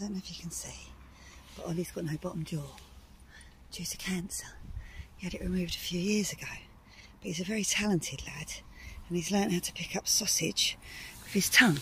I don't know if you can see, but Ollie's got no bottom jaw due to cancer. He had it removed a few years ago, but he's a very talented lad and he's learnt how to pick up sausage with his tongue.